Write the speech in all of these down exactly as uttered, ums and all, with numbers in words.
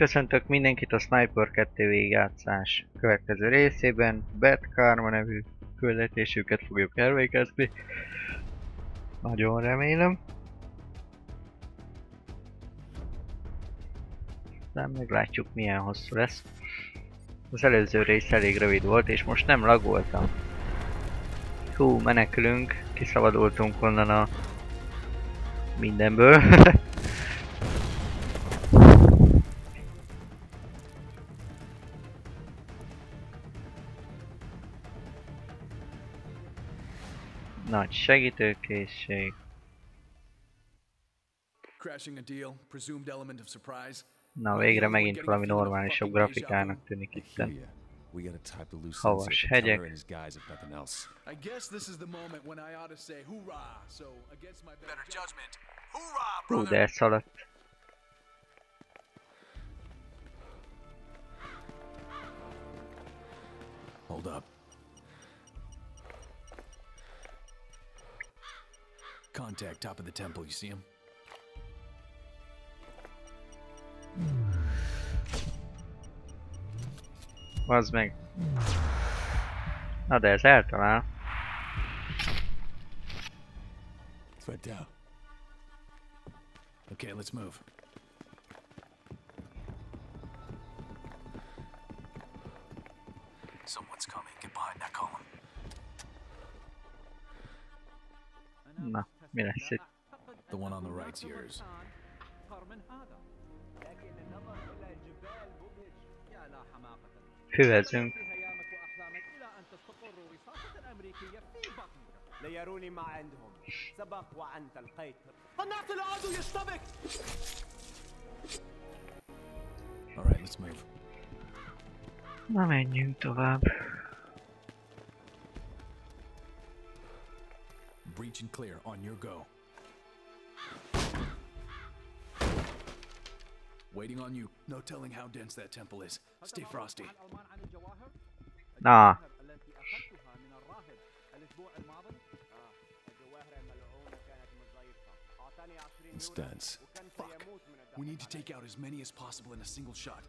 Köszöntök mindenkit a Sniper kettő végjátszás következő részében. Bad Karma nevű küldetésüket fogjuk elvégezni. Nagyon remélem. Nem, meglátjuk milyen hosszú lesz. Az előző rész elég rövid volt és most nem lagoltam. Hú, menekülünk, kiszabadultunk onnan a mindenből. Nagy segítőkészség. Na, végre megint valami normálisabb grafikának tűnik itten. Havas hegyek. Hú, de elszaladt. Hold up. Contact top of the temple, you see him? Bazd meg. Na de ez eltalál. Okay, let's move. Someone's coming. Get behind that column. Na, mi lesz itt? The one on the right's yours. Füvezünk. Na, menjünk tovább. Breach and clear on your go. Waiting on you. No telling how dense that temple is. Stay frosty. Nah. It's dense. Fuck. We need to take out as many as possible in a single shot.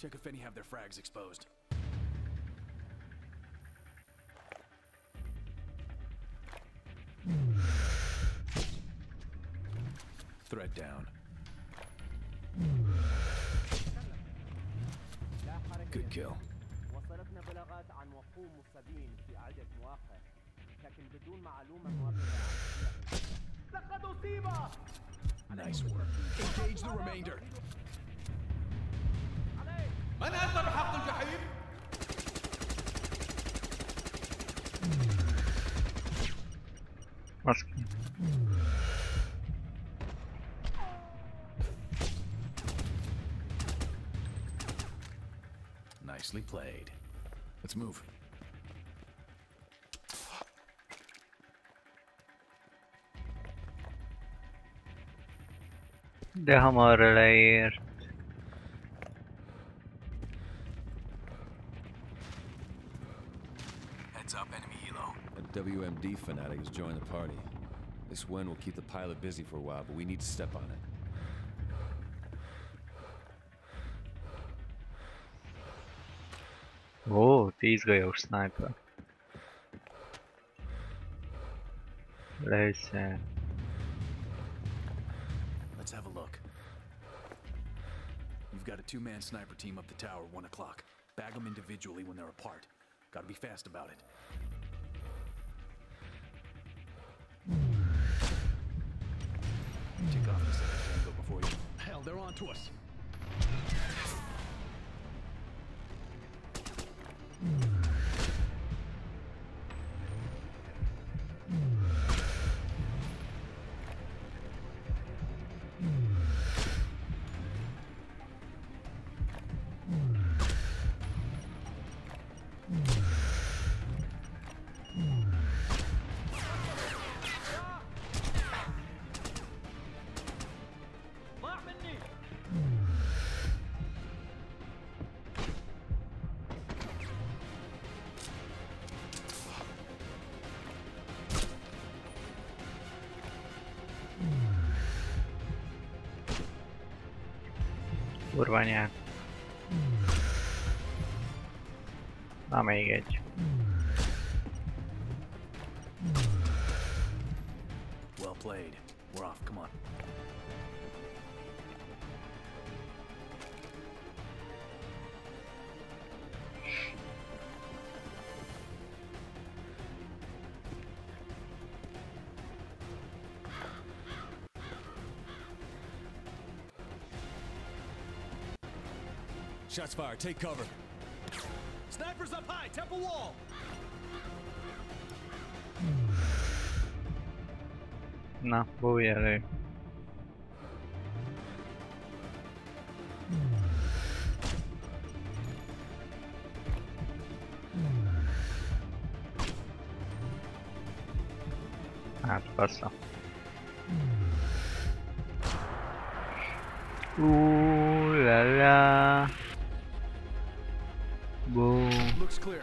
Check if any have their frags exposed. Threat down. Good kill. Nice work. Engage the remainder. What's nicely played. Let's move. De hamar leért. Heads up, enemy helo. A W M D fanatic has joined the party. This wind will keep the pilot busy for a while, but we need to step on it. Ó, tíz golyós sniper. Lőszer. Let's have a look. You've got a two-man sniper team up the tower, one o'clock. Bag them individually when they're apart. Gotta be fast about it. Take off the second tango before you. Hell, they're on to us. Kurva anyák. Na még egy. Well played. We're off. Come on. Shots fired. Take cover. Snipers up high. Temple wall. Na, bújj elő. Hát, bassza. Ooh la la. Boom. Looks clear.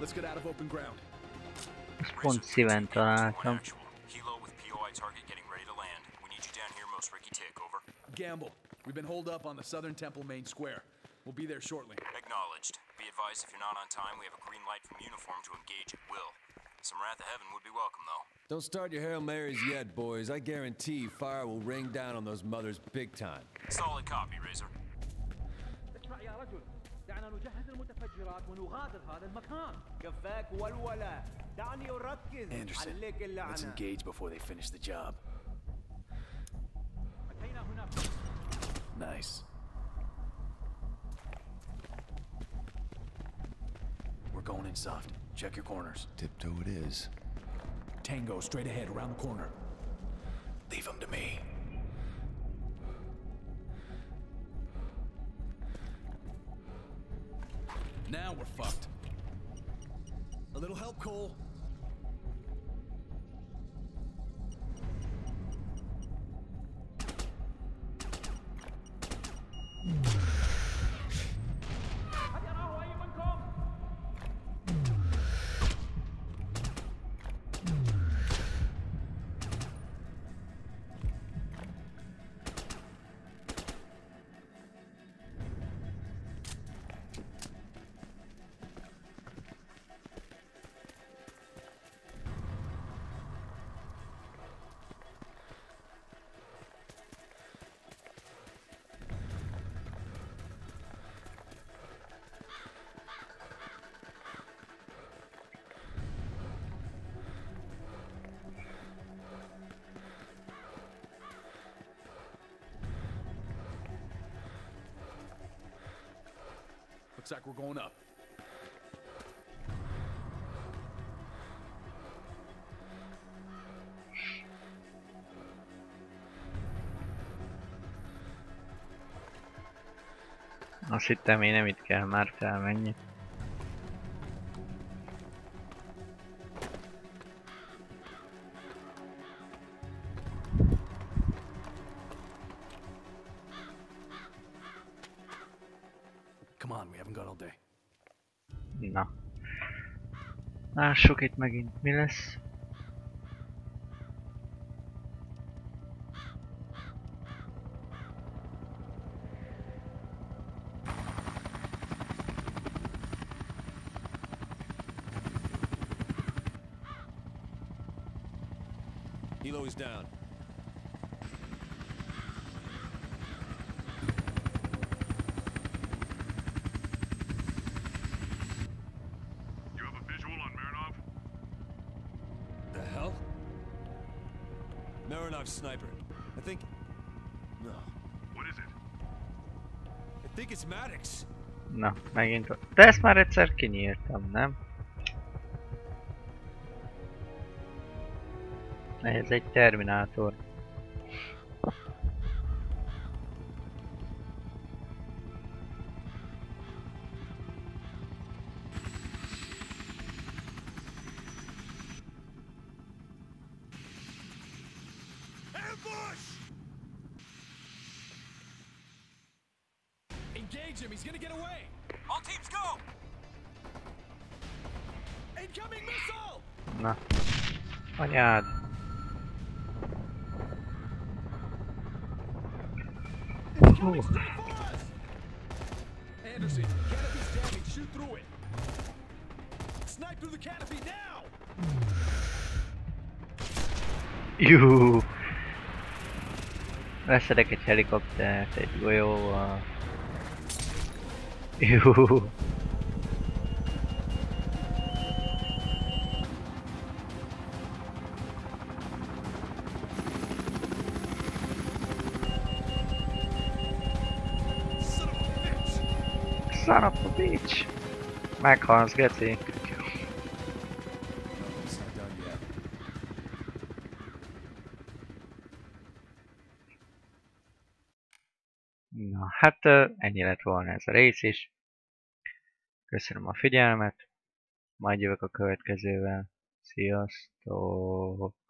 Let's get out of open ground. Pont szíven találtam. Gamble. We've been holed up on the Southern Temple main square. We'll be there shortly. Acknowledged. Be advised if you're not on time, we have a green light from uniform to engage at will. Some wrath of heaven would be welcome, though. Don't start your Hail Marys yet, boys. I guarantee fire will rain down on those mothers big time. Solid copy, Razor. اسمع يا رجل. دعنا نجهز المتفجرات ونغادر هذا المكان. كفاك والولا. دعني أركز. Anderson, let's engage before they finish the job. Nice. We're going in soft. Check your corners. Tiptoe it is. Tango straight ahead around the corner. Leave them to me. Now we're fucked. A little help, Cole. Looks like we're going up. Azt hittem, én nem itt kell már felmenni. Na, lássuk itt megint mi lesz. Hilo is down. Sniper. I think... No. What is it? I think it's Maddox. Na, megint... De ezt már egyszer kinyírtam, nem? Ez egy Terminátor. Engage him, he's gonna get away! All teams go! Incoming missile! Nah. Anyád. Incoming straight for us! Anderson. Canopy's damaged. Shoot through it. Snipe through the canopy now. You. That's like a helicopter that will. Uh... Ew. Son of a bitch! My car's getting good kill. No, it's not done yet. Na hát, ennyi lett volna ez a rész is. Köszönöm a figyelmet, majd jövök a következővel. Sziasztok!